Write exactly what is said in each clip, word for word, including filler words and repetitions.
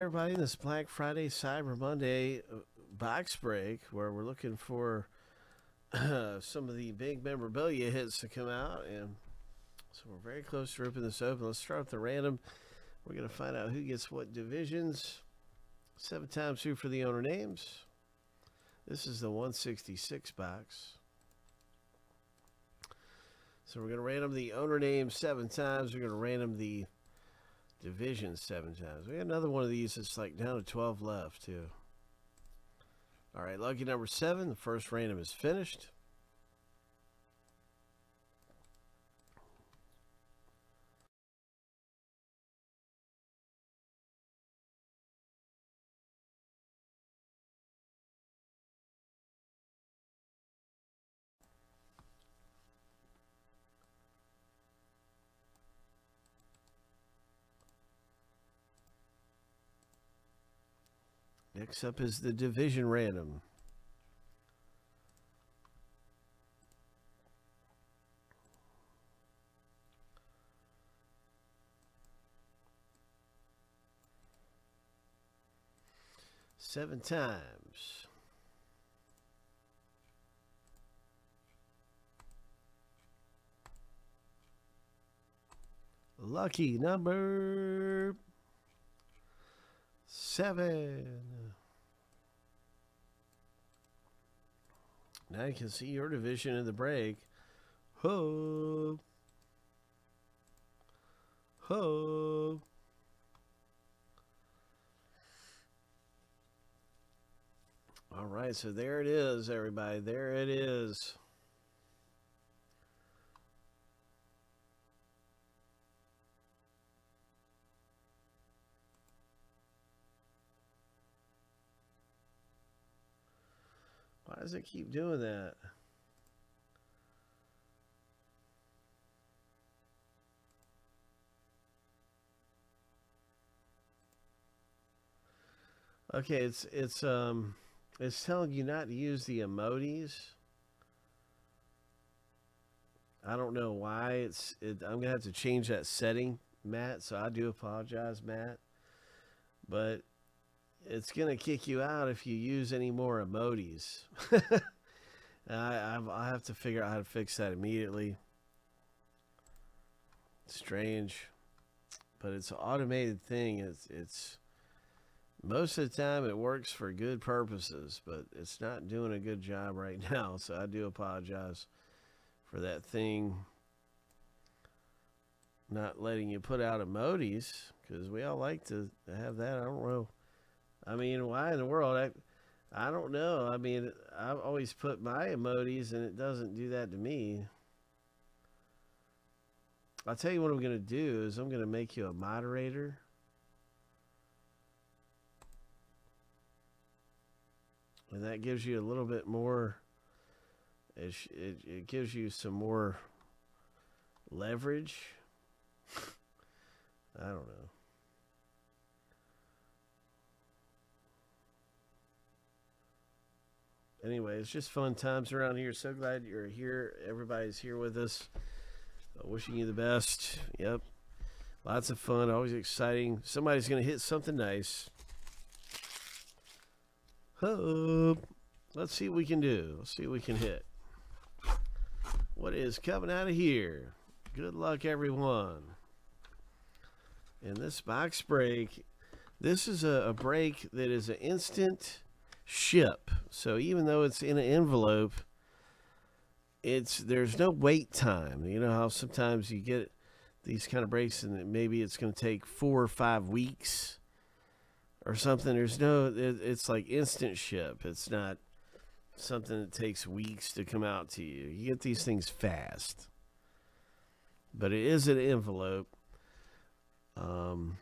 Everybody, this Black Friday, Cyber Monday box break where we're looking for uh, some of the big memorabilia hits to come out, and so we're very close to ripping this open. Let's start with the random. We're going to find out who gets what divisions. Seven times two for the owner names. This is the one sixty-six box. So we're going to random the owner names seven times. We're going to random the division seven times. We got another one of these that's like down to twelve left too. All right, lucky number seven. The first random is finished. Next up is the division random. Seven times. Lucky number seven. Now you can see your division in the break. Ho. Ho. All right, so there it is, everybody. There it is. Why does it keep doing that? Okay, it's it's um it's telling you not to use the emojis. I don't know why it's it, I'm gonna have to change that setting, Matt, so I do apologize, Matt, but it's gonna kick you out if you use any more emojis. I I have to figure out how to fix that immediately. Strange, but it's an automated thing. It's it's most of the time it works for good purposes, but it's not doing a good job right now. So I do apologize for that thing not letting you put out emojis, because we all like to have that. I don't know. I mean, why in the world? I, I don't know. I mean, I've always put my emojis and it doesn't do that to me. I'll tell you what I'm going to do is I'm going to make you a moderator. And that gives you a little bit more. It, it, it gives you some more leverage. I don't know. Anyway, it's just fun times around here. So glad you're here. Everybody's here with us. Uh, wishing you the best. Yep. Lots of fun. Always exciting. Somebody's going to hit something nice. Hope. Let's see what we can do. Let's see what we can hit. What is coming out of here? Good luck, everyone. And this box break, this is a, a break that is an instant ship. So even though it's in an envelope, it's there's no wait time. You know how sometimes you get these kind of breaks and maybe it's going to take four or five weeks or something. There's no it, it's like instant ship. It's not something that takes weeks to come out to you. You get these things fast, but it is an envelope. um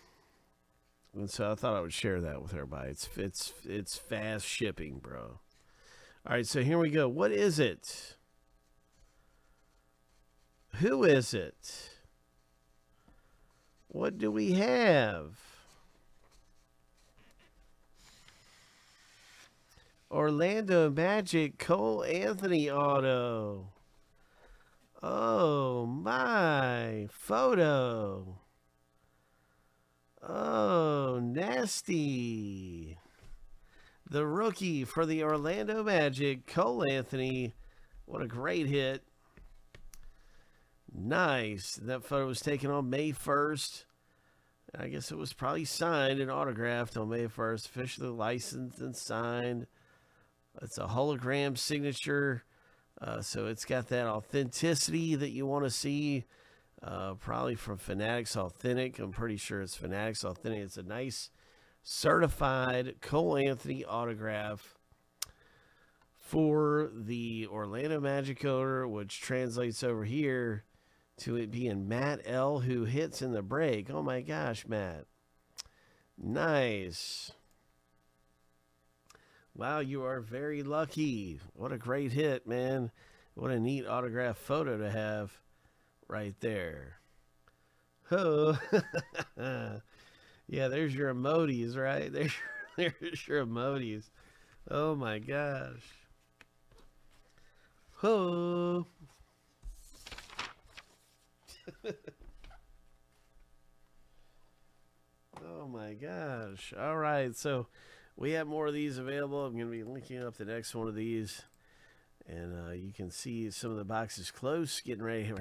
And so I thought I would share that with everybody. It's it's it's fast shipping, bro. All right, so here we go. What is it? Who is it? What do we have? Orlando Magic Cole Anthony auto. Oh my, photo. Oh, nasty. The rookie for the Orlando Magic, Cole Anthony. What a great hit. Nice. That photo was taken on May first. I guess it was probably signed and autographed on May first. Officially licensed and signed. It's a hologram signature. Uh, so it's got that authenticity that you want to see. Uh, probably from Fanatics Authentic. I'm pretty sure it's Fanatics Authentic. It's a nice certified Cole Anthony autograph for the Orlando Magic owner, which translates over here to it being Matt L, who hits in the break. Oh my gosh, Matt. Nice. Wow, you are very lucky. What a great hit, man. What a neat autograph photo to have right there. Oh. Yeah, there's your emojis, right? There's, there's your emojis. Oh my gosh. Oh. Oh my gosh. All right, so we have more of these available. I'm going to be linking up the next one of these. And uh, you can see some of the boxes close, getting ready.